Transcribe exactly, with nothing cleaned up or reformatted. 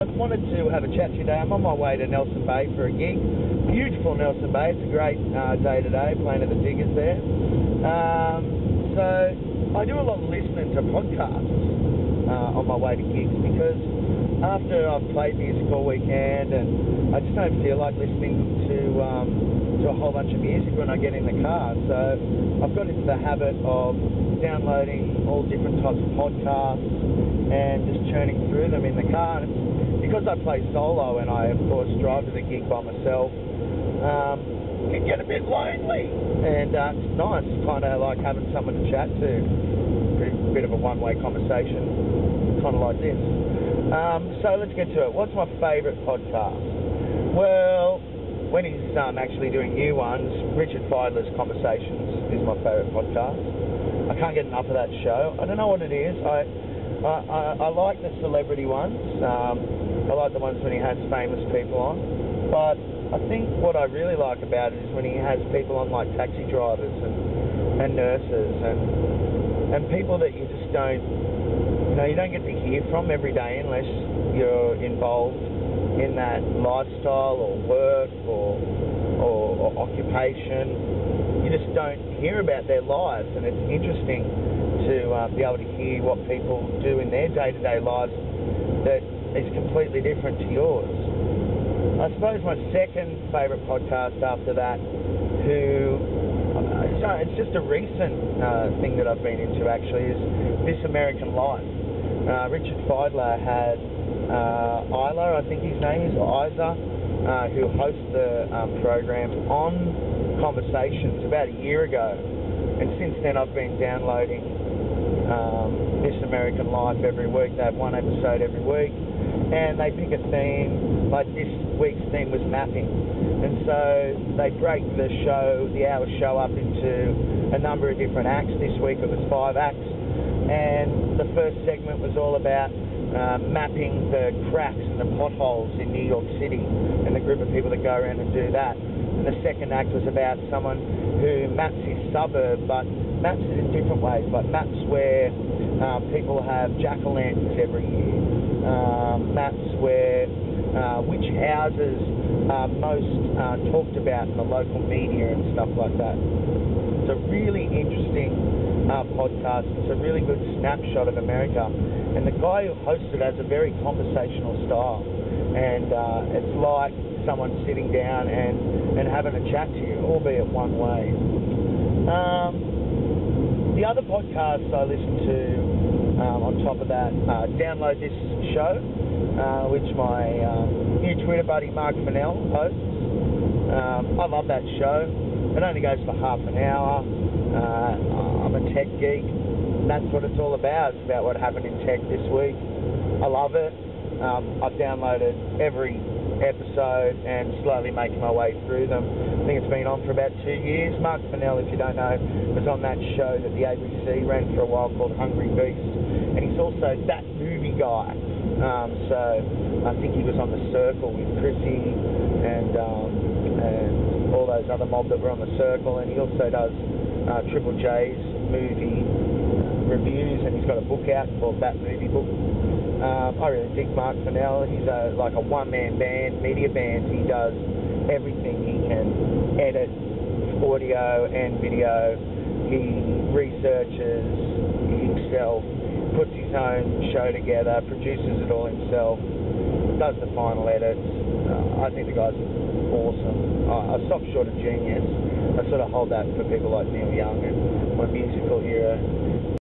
I wanted to have a chat today. I'm on my way to Nelson Bay for a gig. Beautiful Nelson Bay. It's a great uh, day today, playing at the Diggers there. Um, so I do a lot of listening to podcasts uh, on my way to gigs, because after I've played music all weekend, and I just don't feel like listening to um, to a whole bunch of music when I get in the car. So I've got into the habit of downloading all different types of podcasts and just churning through them in the car. And because I play solo and I, of course, drive to the gig by myself, um, can get a bit lonely, and uh, it's nice, kind of like having someone to chat to, a bit of a one-way conversation, kind of like this. Um, so let's get to it. What's my favourite podcast? Well, when he's um, actually doing new ones, Richard Fidler's Conversations is my favourite podcast. I can't get enough of that show. I don't know what it is. I I, I, I like the celebrity ones. Um, I like the ones when he has famous people on, but I think what I really like about it is when he has people on like taxi drivers and, and nurses and and people that you just don't, you know, you don't get to hear from every day unless you're involved in that lifestyle or work or, or, or occupation. You just don't hear about their lives, and it's interesting to uh, be able to hear what people do in their day-to-day lives that is completely different to yours. I suppose my second favourite podcast after that, who, sorry, it's just a recent uh, thing that I've been into actually, is This American Life. Uh, Richard Fidler had uh, Isla, I think his name is, or Isa, uh, who hosts the um, program on Conversations about a year ago. And since then I've been downloading um, This American Life every week. They have one episode every week. And they pick a theme, like this week's theme was mapping. And so they break the show, the hour show up into a number of different acts. This week it was five acts. And the first segment was all about uh, mapping the cracks and the potholes in New York City and the group of people that go around and do that. And the second act was about someone who maps his suburb, but maps it in different ways, but maps where uh, people have jack-o'-lanterns every year. Um, maps where uh, which houses are most uh, talked about in the local media and stuff like that. It's a really interesting uh, podcast. It's a really good snapshot of America, and the guy who hosts it has a very conversational style, and uh, it's like someone sitting down and, and having a chat to you, albeit one way. Um, the other podcasts I listen to, Um, on top of that, uh, Download This Show, uh, which my um, new Twitter buddy Marc Fennell hosts. Um, I love that show. It only goes for half an hour. Uh, I'm a tech geek. That's what it's all about. It's about what happened in tech this week. I love it. Um, I've downloaded every episode and slowly making my way through them. I think it's been on for about two years. Marc Fennell, if you don't know, was on that show that the A B C ran for a while called Hungry Beast. And he's also That Movie guy. Um, so I think he was on The Circle with Chrissy and, um, and all those other mob that were on The Circle. And he also does uh, Triple J's movie reviews, and he's got a book out called That Movie Book. Um, I really dig Marc Fennell. He's a, like a one-man band, media band. He does everything. He can edit audio and video. He researches himself, puts his own show together, produces it all himself, does the final edits. Uh, I think the guy's awesome. I, I stopped short of genius. I sort of hold that for people like Neil Young and my musical hero.